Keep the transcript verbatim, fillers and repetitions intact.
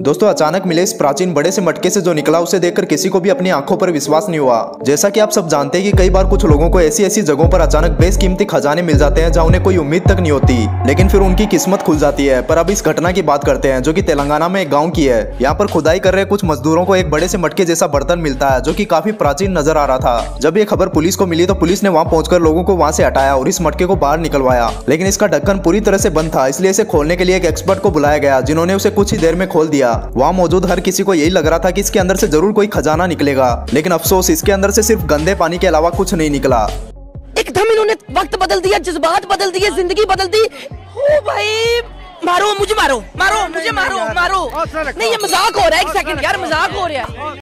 दोस्तों अचानक मिले इस प्राचीन बड़े से मटके से जो निकला उसे देखकर किसी को भी अपनी आंखों पर विश्वास नहीं हुआ। जैसा कि आप सब जानते हैं कि कई बार कुछ लोगों को ऐसी ऐसी जगहों पर अचानक बेशकीमती खजाने मिल जाते हैं जहां उन्हें कोई उम्मीद तक नहीं होती, लेकिन फिर उनकी किस्मत खुल जाती है। पर अब इस घटना की बात करते हैं जो कि तेलंगाना में एक गाँव की है। यहाँ पर खुदाई कर रहे कुछ मजदूरों को एक बड़े से मटके जैसा बर्तन मिलता है जो की काफी प्राचीन नजर आ रहा था। जब ये खबर पुलिस को मिली तो पुलिस ने वहाँ पहुंचकर लोगों को वहाँ से हटाया और इस मटके को बाहर निकलवाया, लेकिन इसका ढक्कन पूरी तरह से बंद था। इसलिए इसे खोलने के लिए एक एक्सपर्ट को बुलाया गया जिन्होंने उसे कुछ ही देर में खोल दिया। वहाँ मौजूद हर किसी को यही लग रहा था कि इसके अंदर से जरूर कोई खजाना निकलेगा, लेकिन अफसोस इसके अंदर से सिर्फ गंदे पानी के अलावा कुछ नहीं निकला। एकदम इन्होंने वक्त बदल दिया, जज्बात बदल दिए, जिंदगी बदल दी। ओ भाई मारो मुझे, मारो मारो मुझे, मारो मारो नहीं, ये मजाक हो रहा है। एक सेकंड यार, मजाक हो रहा है।